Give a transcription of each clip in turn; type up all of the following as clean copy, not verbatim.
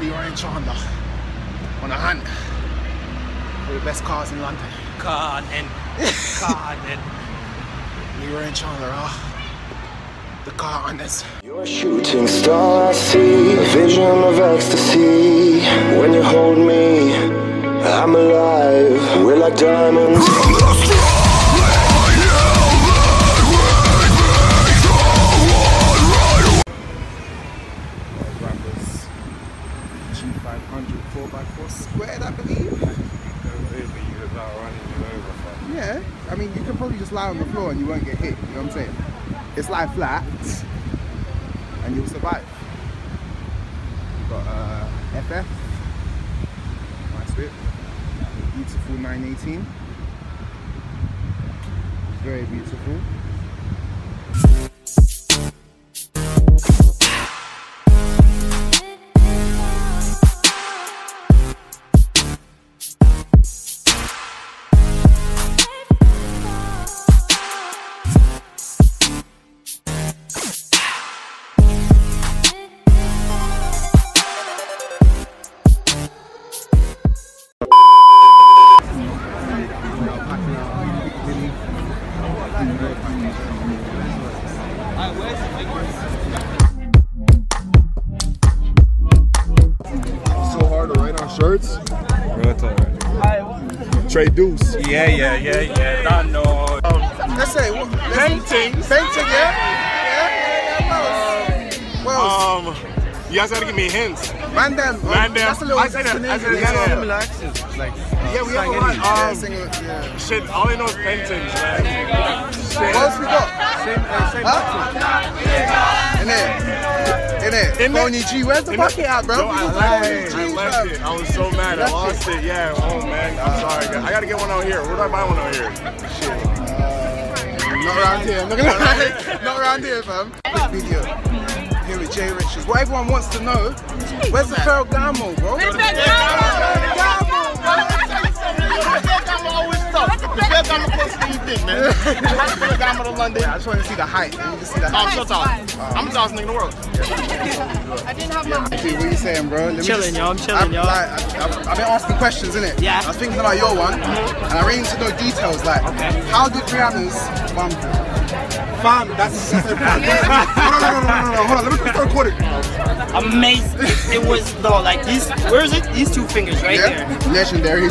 Leroy and Chandler on a hunt for the best cars in London. God, man. Leroy and Chandler are the car hunters. You're shooting star I see, vision of ecstasy. When you hold me, I'm alive. We're like diamonds. I mean, you can probably just lie on the floor and you won't get hit, you know what I'm saying? It's lying flat and you'll survive. We've got FF, nice whip, beautiful 918, very beautiful. Shirts? Trey Deuce. Yeah. I know. Let's say what, paintings. Yeah. Well, you guys gotta give me hints. Random. That's a little. Yeah, we have a lot. Shit, all I know is paintings, man. What else we got? Same. G, where's the bucket at, bro? No, I left it. I was so mad. I lost it. Yeah. Oh man. I'm sorry, guys. I gotta get one out here. Where do I buy one out here? Shit. Not around here. Not around here, fam. This video here with Jay Richards. What everyone wants to know? Where's the Feral Gamo, bro? Where's I just want to see the hype. I need to see the hype. I'm the tallest nigga in the world. I didn't have my. Dude, what are you saying, bro? I'm chilling, y'all. Like, I've been asking questions, innit? Yeah. I was thinking about your one, and I really need to know details. Like, how did Rihanna's mum fam? That's just a no. Hold on, let me just record it. Amazing. It was though, like these. Where is it? These two fingers right there. Legendary.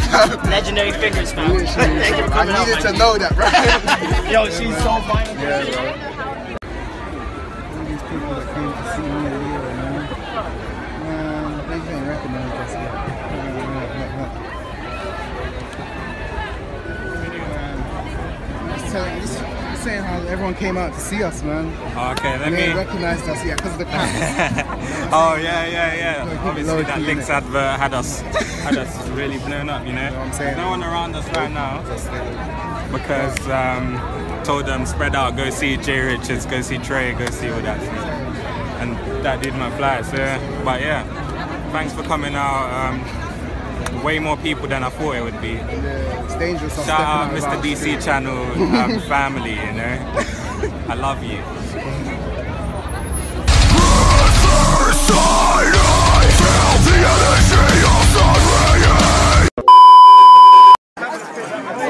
Legendary fingers, fam. I needed to know that, right? Yo, she's so fine. Yeah, bro. All these people that came to see me here, man, they can't recognize us yet. Just saying how everyone came out to see us, man. Okay, let me. They recognized us, yeah, because of the cameras. Oh yeah. Obviously, that Lynx advert had us really blown up, you know. You know what I'm saying? No one around us right now. Because told them spread out, go see Jay Richards, go see Trey, go see all that stuff. And that did my flights, so yeah. But yeah, thanks for coming out. Way more people than I thought it would be. Yeah, it's dangerous. Shout out Mr. DC Channel family, you know. I love you.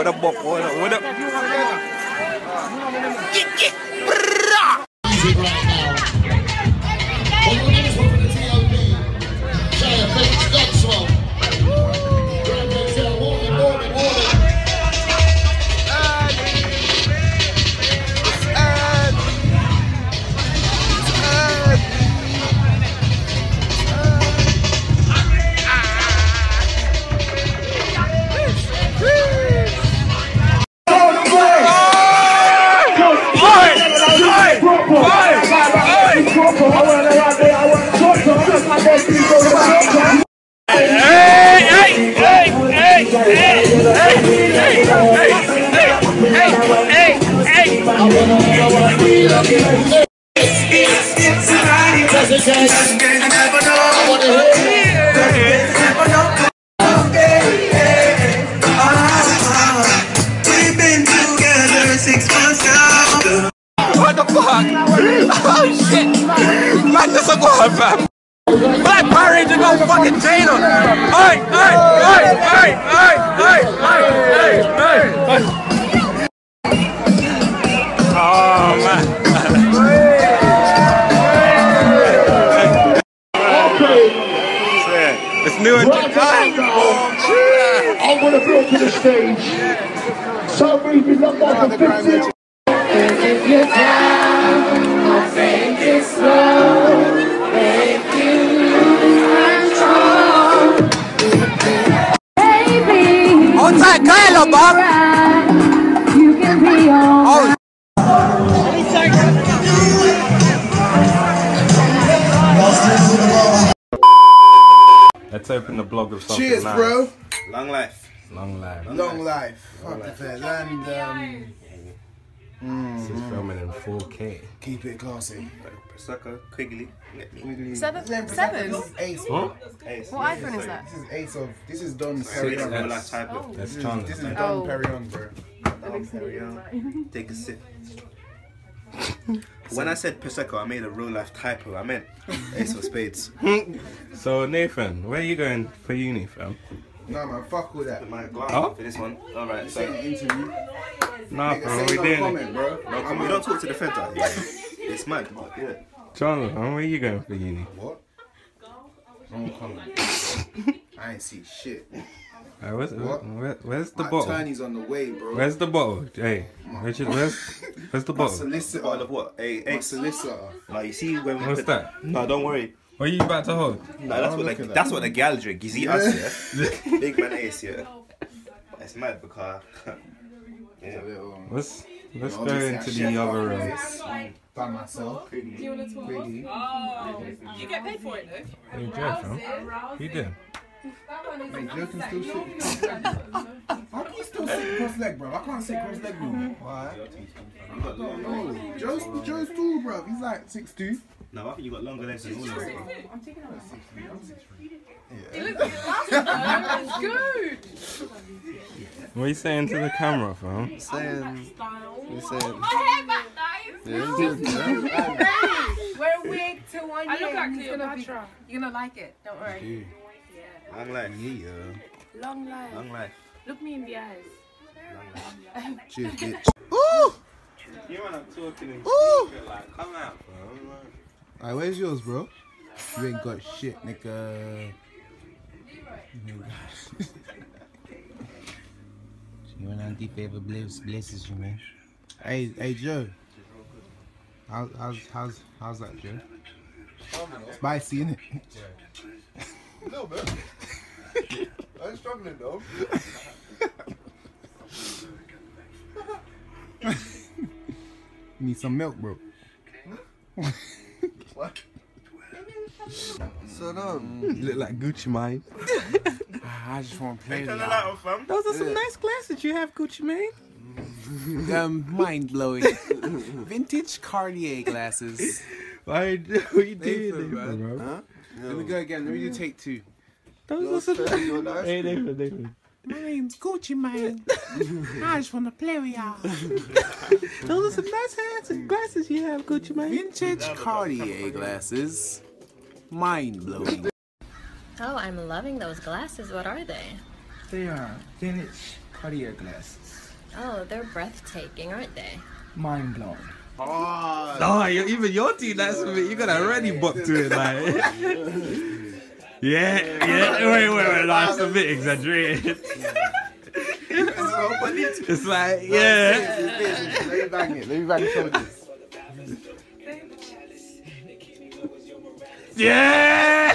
What the fuck? Oh shit! Man, this is a go on, fam! Black Power Ranger, no fuck! fucking Taylor. Hey. Oh, man. It's new and time. I want to go to the stage. So we've been up on the 15th. And if you're down, I'll take it slow. Hold tight, Kyla, Bob. You can be on. Oh. Let's open the blog of something. Cheers, nice. Bro. Long life. Long life. Long life. Long life. And this is filming in 4K. Keep it classy. Sucker, Quigley. Seven? Ace. What? Ace. What iPhone is that? This is Ace of. This is Dom Pérignon. Oh. This is Dom Pérignon, bro. Dom Pérignon. Take a sip. When I said Prosecco, I made a real life typo. I meant Ace of Spades. So Nathan, where are you going for uni, fam? No man, fuck all that. My glass for this one. All right, so interview. Nah, bro, we didn't. Comment, bro. No, I mean, we don't talk to the fenta. It's mad, but yeah. John, where are you going for uni? What? No comment. I ain't see shit. Right, where's the bottle? My attorney's on the way, bro. Where's the bottle? Hey, Richard, where's the bottle? My solicitor. Bottle of what? Hey, solicitor. Like, you see when we... What's that? No, don't worry. What are you about to hold? No, that's what the gal drink. You see us, yeah? Big man Ace, yeah? It's mad because... yeah. Let's go into the other room. By myself. Do you want to talk? Oh. You get paid for it, though. You do, you do. Wait, Joe can still sit. How can you still sit cross leg, bro? I can't sit cross leg, bro. Why? No. Joe's tall, bro. He's like 6'2". No, I think you got longer legs than all of us. I'm taking out 6'3". I'm 6'3". Yeah. It looks like the last one. It's good. What are you saying to the camera, fam? I'm saying. My hair back, guys. We're wig to 1 year. I look like Cleopatra. You're gonna like it. Don't worry. Long life. Yeah. Long life. Long life. Look me in the eyes. Long life. Cheers, bitch. Ooh! You wanna talk to them? Ooh! Like, come out, bro. Alright, where's yours, bro? You ain't got shit, nigga. You and Auntie Favor blesses you, man. Hey, Joe. How's that, Joe? Spicy, innit? Yeah. A little bit. I'm struggling though. Need some milk, bro. What? So you look like Gucci Mane. I just want to play. Those are some nice glasses you have, Gucci Mane. Mind blowing. Vintage Cartier glasses. Why are you doing, bro? Huh? No. Let me go again. Let me do take two. Those are some nice. Hey, Nathan. My name's Gucci Mane. I just want to play with y'all. Those are some nice hats and glasses you have, Gucci Mane. Vintage Cartier glasses. Mind blowing. Oh, I'm loving those glasses. What are they? They are vintage Cartier glasses. Oh, they're breathtaking, aren't they? Mind blowing. Oh, no, even your team, that's a bit, you got a ready buck to it, like. Yeah, wait, that's a bit exaggerated. It's like, yeah. Let me bang it. Yeah!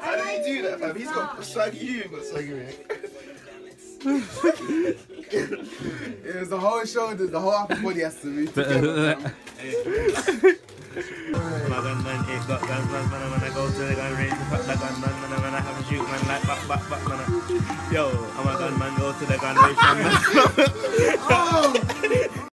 How do you do that, fam? He's got swaggy, you've got swaggy. It was the whole shoulder, the whole upper body has to be together. My gunman ain't got guns, man. When I go to the gun range, fuck the gunman, man. When I have a shoot, man, like back, man. Yo, I'm a gunman, go to the gun range, man. Oh!